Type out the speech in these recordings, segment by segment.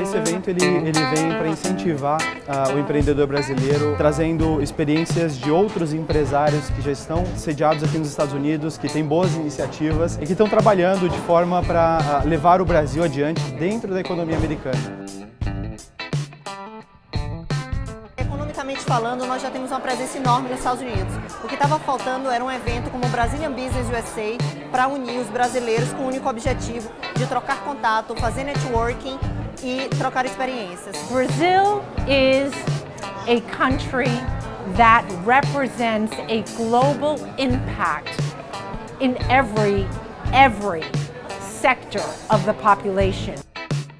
Esse evento ele vem para incentivar o empreendedor brasileiro, trazendo experiências de outros empresários que já estão sediados aqui nos Estados Unidos, que têm boas iniciativas e que estão trabalhando de forma para levar o Brasil adiante dentro da economia americana. Economicamente falando, nós já temos uma presença enorme nos Estados Unidos. O que estava faltando era um evento como o Brazilian Business USA para unir os brasileiros com o único objetivo de trocar contato, fazer networking e trocar experiências. Brazil is a country that represents a global impact in every sector of the population.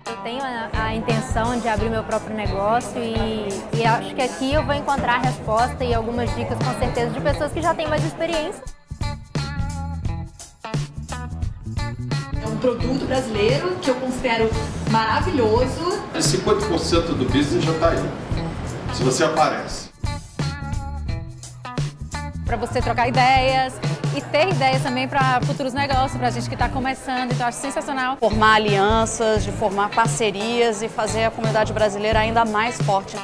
Eu tenho a intenção de abrir meu próprio negócio e acho que aqui eu vou encontrar a resposta e algumas dicas, com certeza, de pessoas que já têm mais experiência. Produto brasileiro que eu considero maravilhoso. 50% do business já está aí, se você aparece. Para você trocar ideias e ter ideias também para futuros negócios, para a gente que está começando, então acho sensacional. Formar alianças, de formar parcerias e fazer a comunidade brasileira ainda mais forte.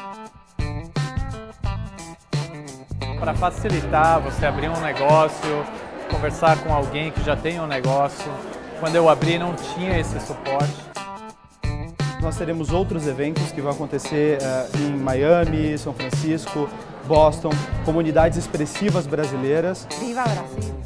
Para facilitar você abrir um negócio, conversar com alguém que já tem um negócio. Quando eu abri, não tinha esse suporte. Nós teremos outros eventos que vão acontecer em Miami, São Francisco, Boston, comunidades expressivas brasileiras. Viva o Brasil!